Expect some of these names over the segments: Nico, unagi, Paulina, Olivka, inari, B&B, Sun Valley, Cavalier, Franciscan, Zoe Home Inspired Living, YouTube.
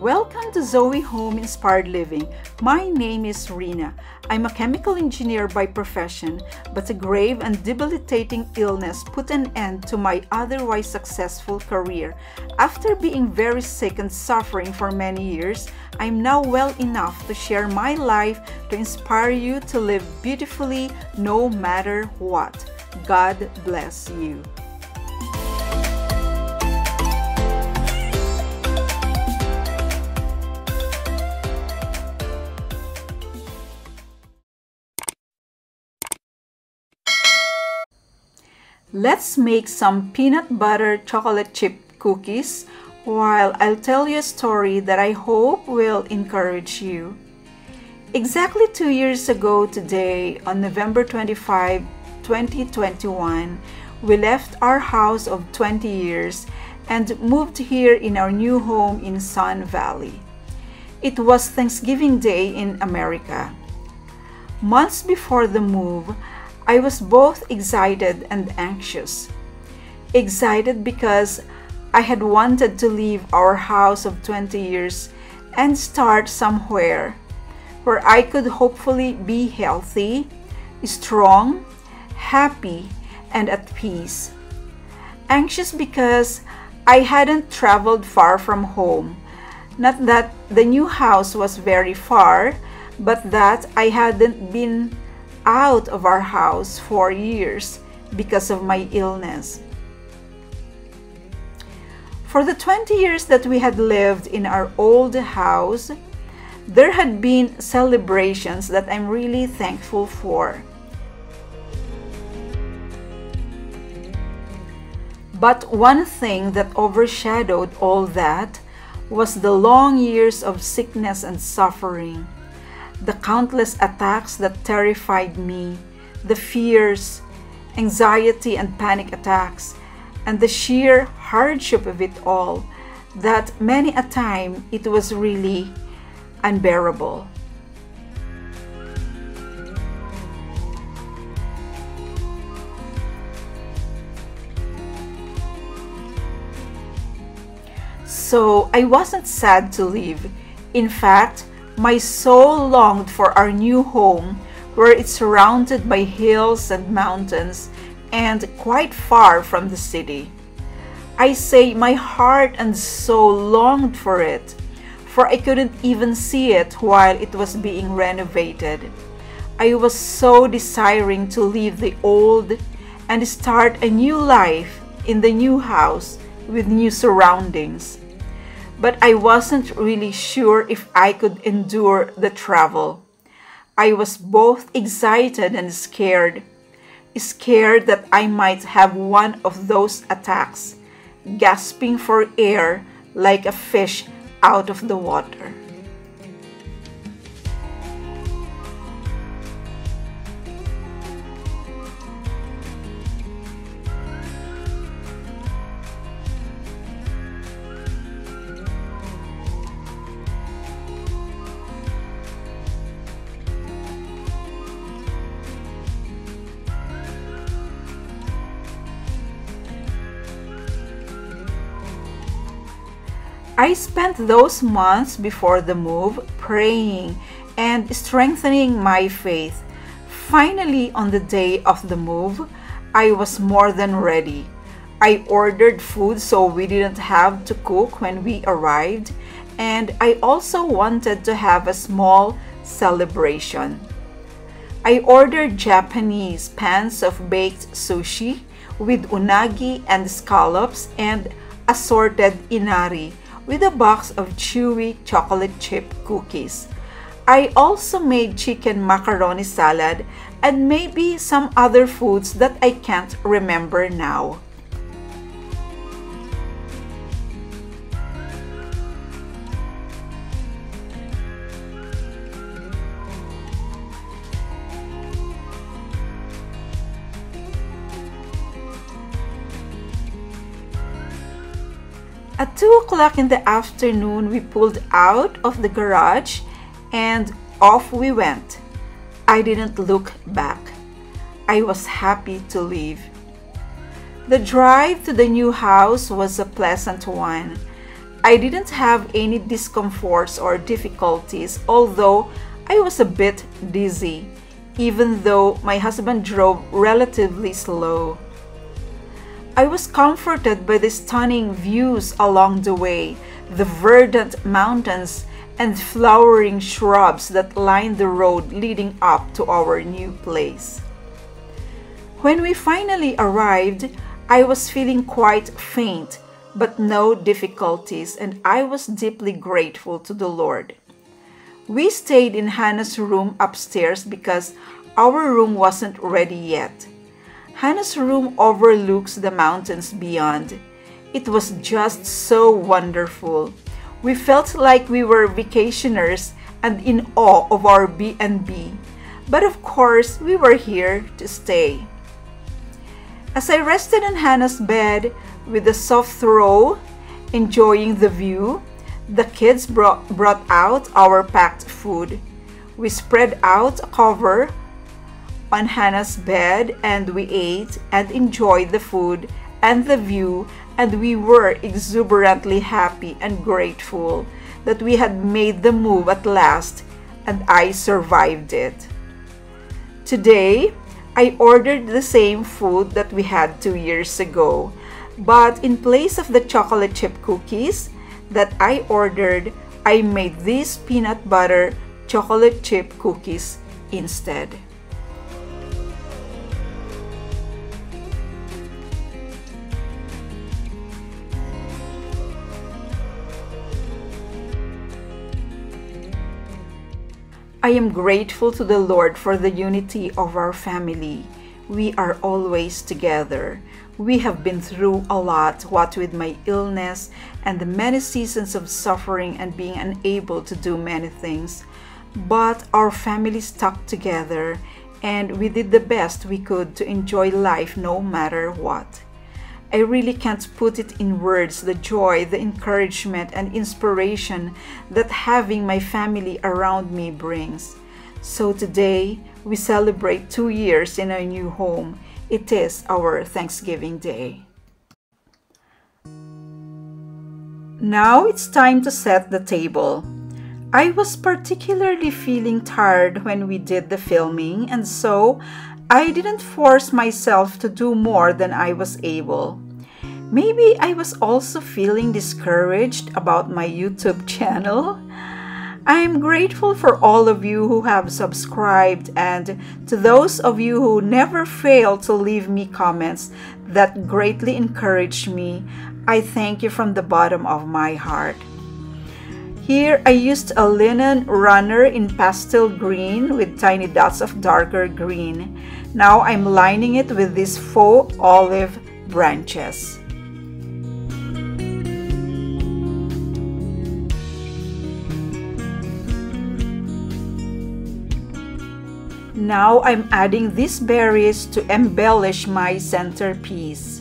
Welcome to Zoe Home Inspired Living. My name is Rina. I'm a chemical engineer by profession, but a grave and debilitating illness put an end to my otherwise successful career. After being very sick and suffering for many years, I'm now well enough to share my life to inspire you to live beautifully no matter what. God bless you. Let's make some peanut butter chocolate chip cookies while I'll tell you a story that I hope will encourage you. Exactly 2 years ago today, on November 25, 2021, we left our house of 20 years and moved here in our new home in Sun Valley. It was Thanksgiving Day in America. Months before the move, I was both excited and anxious. Excited because I had wanted to leave our house of 20 years and start somewhere where I could hopefully be healthy, strong, happy, and at peace. Anxious because I hadn't traveled far from home. Not that the new house was very far, but that I hadn't been out of our house for years because of my illness. For the 20 years that we had lived in our old house, there had been celebrations that I'm really thankful for. But one thing that overshadowed all that was the long years of sickness and suffering. The countless attacks that terrified me, the fears, anxiety and panic attacks, and the sheer hardship of it all, that many a time it was really unbearable. So I wasn't sad to leave. In fact, my soul longed for our new home, where it's surrounded by hills and mountains and quite far from the city. I say my heart and soul longed for it, for I couldn't even see it while it was being renovated. I was so desiring to leave the old and start a new life in the new house with new surroundings. But I wasn't really sure if I could endure the travel. I was both excited and scared. Scared that I might have one of those attacks, gasping for air like a fish out of the water. I spent those months before the move praying and strengthening my faith. Finally, on the day of the move, I was more than ready. I ordered food so we didn't have to cook when we arrived, and I also wanted to have a small celebration. I ordered Japanese pans of baked sushi with unagi and scallops and assorted inari, with a box of chewy chocolate chip cookies. I also made chicken macaroni salad and maybe some other foods that I can't remember now. At 2 o'clock in the afternoon, we pulled out of the garage and off we went. I didn't look back. I was happy to leave. The drive to the new house was a pleasant one. I didn't have any discomforts or difficulties, although I was a bit dizzy, even though my husband drove relatively slow. I was comforted by the stunning views along the way, the verdant mountains and flowering shrubs that lined the road leading up to our new place. When we finally arrived, I was feeling quite faint, but no difficulties, and I was deeply grateful to the Lord. We stayed in Hannah's room upstairs because our room wasn't ready yet. Hannah's room overlooks the mountains beyond. It was just so wonderful. We felt like we were vacationers and in awe of our B&B. But of course, we were here to stay. As I rested on Hannah's bed with a soft throw, enjoying the view, the kids brought out our packed food. We spread out a cover on Hannah's bed and we ate and enjoyed the food and the view, and we were exuberantly happy and grateful that we had made the move at last, and I survived it. Today, I ordered the same food that we had 2 years ago, but in place of the chocolate chip cookies that I ordered, I made these peanut butter chocolate chip cookies instead. I am grateful to the Lord for the unity of our family. We are always together. We have been through a lot, what with my illness and the many seasons of suffering and being unable to do many things. But our family stuck together and we did the best we could to enjoy life no matter what. I really can't put it in words, the joy, the encouragement, and inspiration that having my family around me brings. So today, we celebrate 2 years in our new home. It is our Thanksgiving Day. Now it's time to set the table. I was particularly feeling tired when we did the filming, and so I didn't force myself to do more than I was able. Maybe I was also feeling discouraged about my YouTube channel. I am grateful for all of you who have subscribed and to those of you who never fail to leave me comments that greatly encourage me. I thank you from the bottom of my heart. Here, I used a linen runner in pastel green with tiny dots of darker green. Now I'm lining it with these faux olive branches. Now I'm adding these berries to embellish my centerpiece.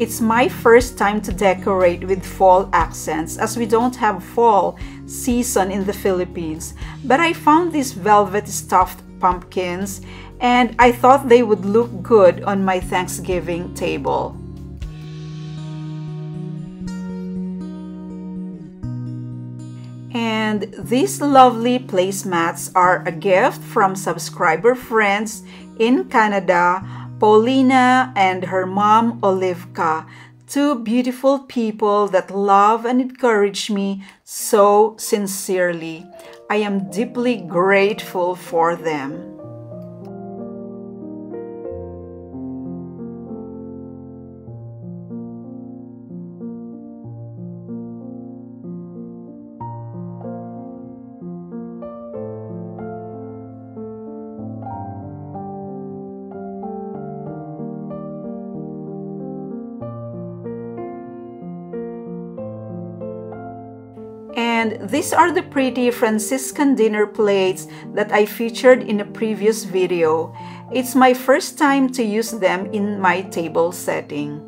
It's my first time to decorate with fall accents as we don't have fall season in the Philippines, but I found these velvet stuffed pumpkins and I thought they would look good on my Thanksgiving table. And And these lovely placemats are a gift from subscriber friends in Canada, Paulina and her mom, Olivka. Two beautiful people that love and encourage me so sincerely. I am deeply grateful for them. And these are the pretty Franciscan dinner plates that I featured in a previous video. It's my first time to use them in my table setting.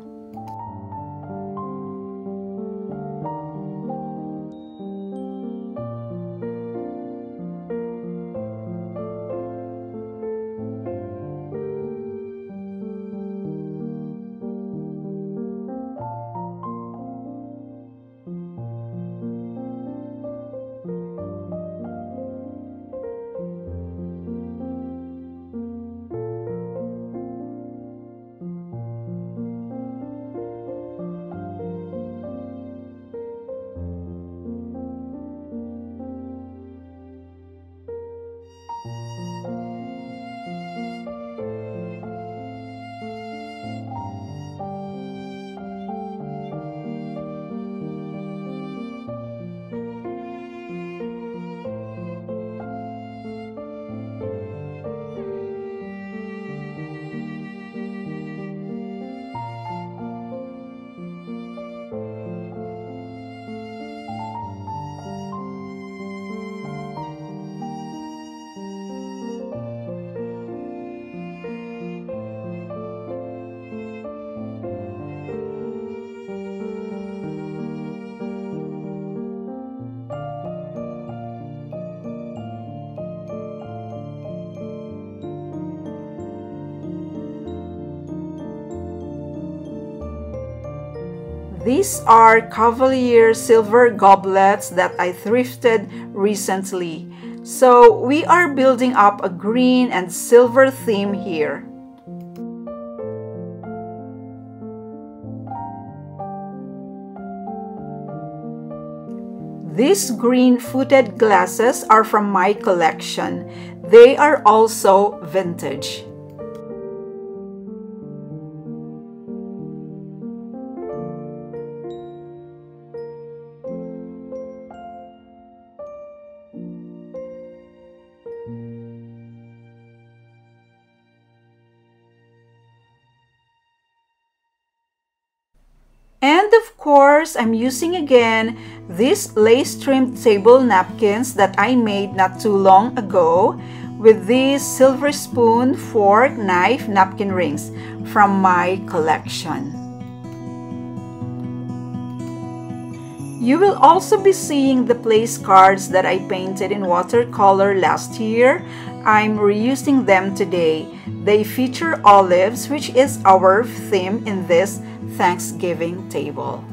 These are Cavalier silver goblets that I thrifted recently. So we are building up a green and silver theme here. These green-footed glasses are from my collection. They are also vintage. And of course, I'm using again these lace-trimmed table napkins that I made not too long ago with these silver spoon, fork, knife, napkin rings from my collection. You will also be seeing the place cards that I painted in watercolor last year. I'm reusing them today. They feature olives, which is our theme in this Thanksgiving table.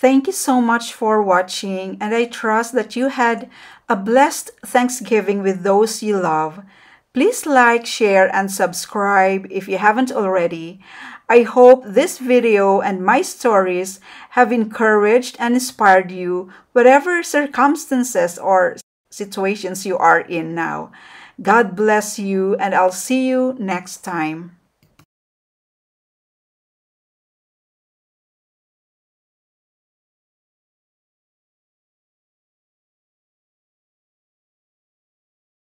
Thank you so much for watching, and I trust that you had a blessed Thanksgiving with those you love. Please like, share, and subscribe if you haven't already. I hope this video and my stories have encouraged and inspired you, whatever circumstances or situations you are in now. God bless you, and I'll see you next time.